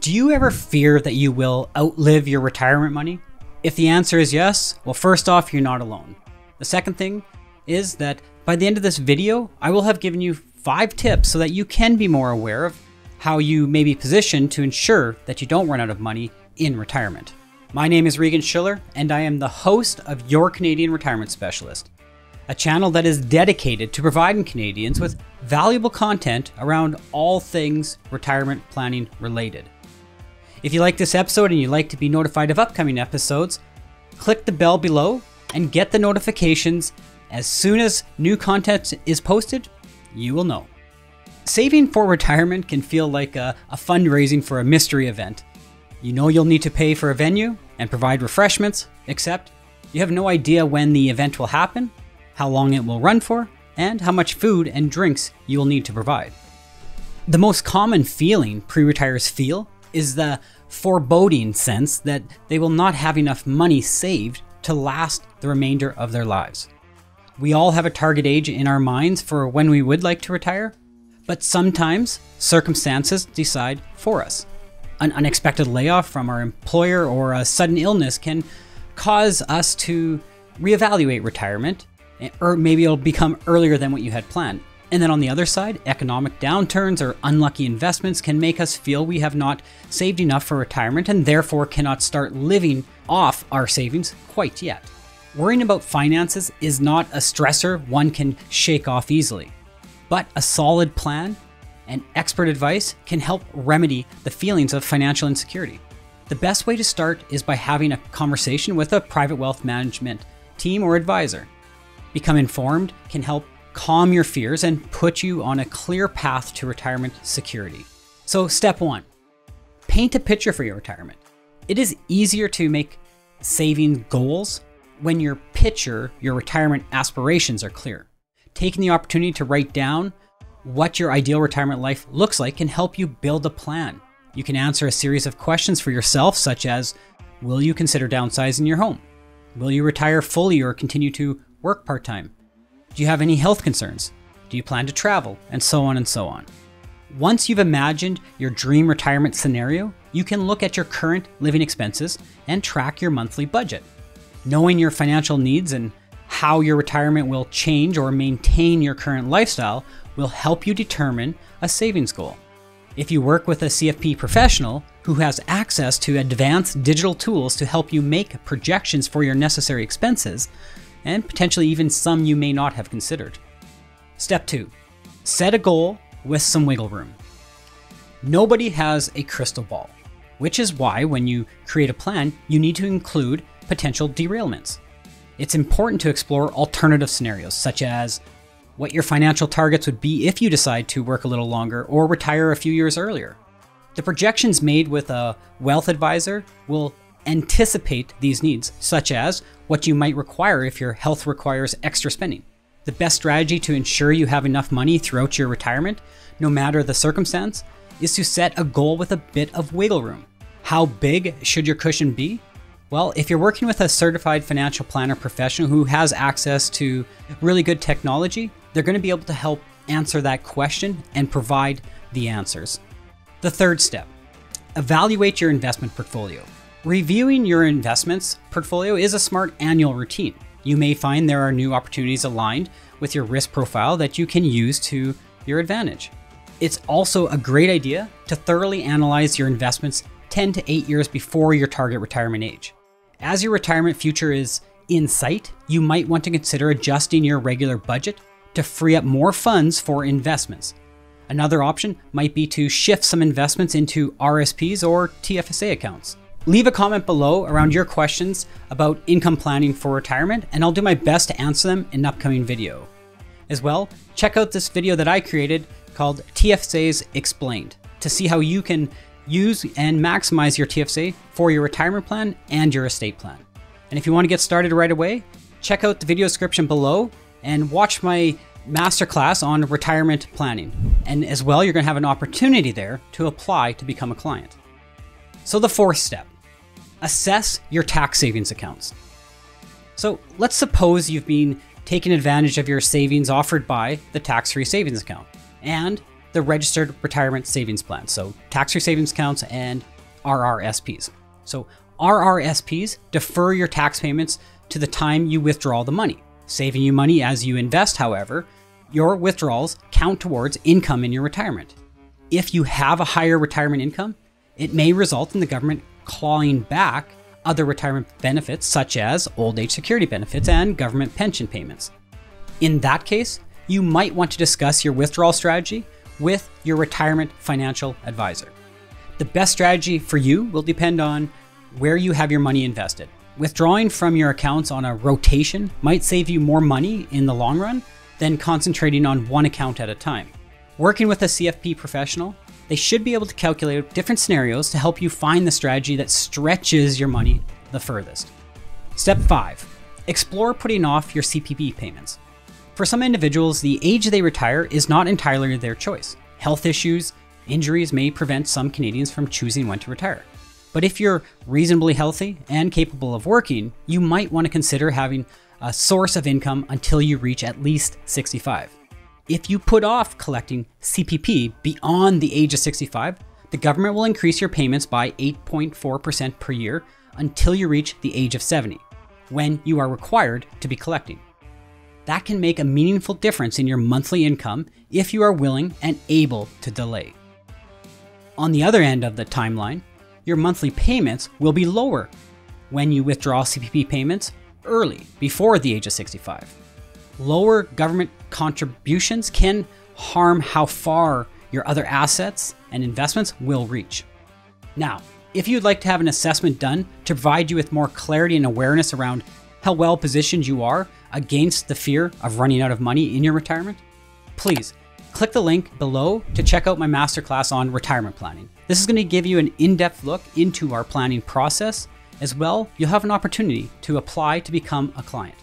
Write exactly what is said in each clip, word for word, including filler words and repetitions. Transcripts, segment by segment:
Do you ever fear that you will outlive your retirement money? If the answer is yes, well, first off, you're not alone. The second thing is that by the end of this video, I will have given you five tips so that you can be more aware of how you may be positioned to ensure that you don't run out of money in retirement. My name is Regan Schiller, and I am the host of Your Canadian Retirement Specialist, a channel that is dedicated to providing Canadians with valuable content around all things retirement planning related. If you like this episode and you'd like to be notified of upcoming episodes, click the bell below and get the notifications as soon as new content is posted, you will know. Saving for retirement can feel like a, a fundraising for a mystery event. You know you'll need to pay for a venue and provide refreshments, except you have no idea when the event will happen, how long it will run for, and how much food and drinks you will need to provide. The most common feeling pre-retirees feel is the foreboding sense that they will not have enough money saved to last the remainder of their lives. We all have a target age in our minds for when we would like to retire, but sometimes circumstances decide for us. An unexpected layoff from our employer or a sudden illness can cause us to reevaluate retirement, or maybe it'll become earlier than what you had planned. And then on the other side, economic downturns or unlucky investments can make us feel we have not saved enough for retirement and therefore cannot start living off our savings quite yet. Worrying about finances is not a stressor one can shake off easily, but a solid plan and expert advice can help remedy the feelings of financial insecurity. The best way to start is by having a conversation with a private wealth management team or advisor. Become informed can help calm your fears and put you on a clear path to retirement security. So step one, paint a picture for your retirement. It is easier to make saving goals when your picture, your retirement aspirations are clear. Taking the opportunity to write down what your ideal retirement life looks like can help you build a plan. You can answer a series of questions for yourself, such as, will you consider downsizing your home? Will you retire fully or continue to work part-time? Do you have any health concerns? Do you plan to travel? And so on and so on. Once you've imagined your dream retirement scenario, you can look at your current living expenses and track your monthly budget. Knowing your financial needs and how your retirement will change or maintain your current lifestyle will help you determine a savings goal. If you work with a C F P professional who has access to advanced digital tools to help you make projections for your necessary expenses, and potentially even some you may not have considered. Step two, set a goal with some wiggle room. Nobody has a crystal ball, which is why when you create a plan, you need to include potential derailments. It's important to explore alternative scenarios, such as what your financial targets would be if you decide to work a little longer or retire a few years earlier. The projections made with a wealth advisor will anticipate these needs, such as what you might require if your health requires extra spending. The best strategy to ensure you have enough money throughout your retirement, no matter the circumstance, is to set a goal with a bit of wiggle room. How big should your cushion be? Well, if you're working with a certified financial planner professional who has access to really good technology, they're going to be able to help answer that question and provide the answers. The third step, evaluate your investment portfolio. Reviewing your investments portfolio is a smart annual routine. You may find there are new opportunities aligned with your risk profile that you can use to your advantage. It's also a great idea to thoroughly analyze your investments ten to eight years before your target retirement age. As your retirement future is in sight, you might want to consider adjusting your regular budget to free up more funds for investments. Another option might be to shift some investments into R R S Ps or T F S A accounts. Leave a comment below around your questions about income planning for retirement, and I'll do my best to answer them in an upcoming video. As well, check out this video that I created called T F S As Explained to see how you can use and maximize your T F S A for your retirement plan and your estate plan. And if you want to get started right away, check out the video description below and watch my masterclass on retirement planning. And as well, you're going to have an opportunity there to apply to become a client. So the fourth step, assess your tax savings accounts. So let's suppose you've been taking advantage of your savings offered by the tax-free savings account, and the registered retirement savings plan. So tax-free savings accounts and R R S Ps. So R R S Ps defer your tax payments to the time you withdraw the money, saving you money as you invest. However, your withdrawals count towards income in your retirement. If you have a higher retirement income, it may result in the government clawing back other retirement benefits such as old age security benefits and government pension payments. In that case, you might want to discuss your withdrawal strategy with your retirement financial advisor. The best strategy for you will depend on where you have your money invested. Withdrawing from your accounts on a rotation might save you more money in the long run than concentrating on one account at a time. Working with a C F P professional, they should be able to calculate different scenarios to help you find the strategy that stretches your money the furthest. Step five, explore putting off your C P P payments. For some individuals, the age they retire is not entirely their choice. Health issues, injuries may prevent some Canadians from choosing when to retire. But if you're reasonably healthy and capable of working, you might want to consider having a source of income until you reach at least sixty-five. If you put off collecting C P P beyond the age of sixty-five, the government will increase your payments by eight point four percent per year until you reach the age of seventy, when you are required to be collecting. That can make a meaningful difference in your monthly income if you are willing and able to delay. On the other end of the timeline, your monthly payments will be lower when you withdraw C P P payments early, before the age of sixty-five. Lower government contributions can harm how far your other assets and investments will reach. Now, if you'd like to have an assessment done to provide you with more clarity and awareness around how well positioned you are against the fear of running out of money in your retirement, please click the link below to check out my masterclass on retirement planning. This is going to give you an in-depth look into our planning process. As well, you'll have an opportunity to apply to become a client.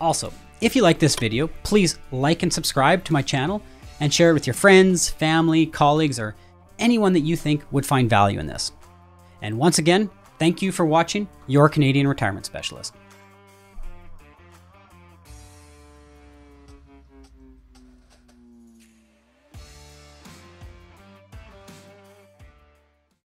Also, if you like this video, please like and subscribe to my channel and share it with your friends, family, colleagues, or anyone that you think would find value in this. And once again, thank you for watching Your Canadian Retirement Specialist.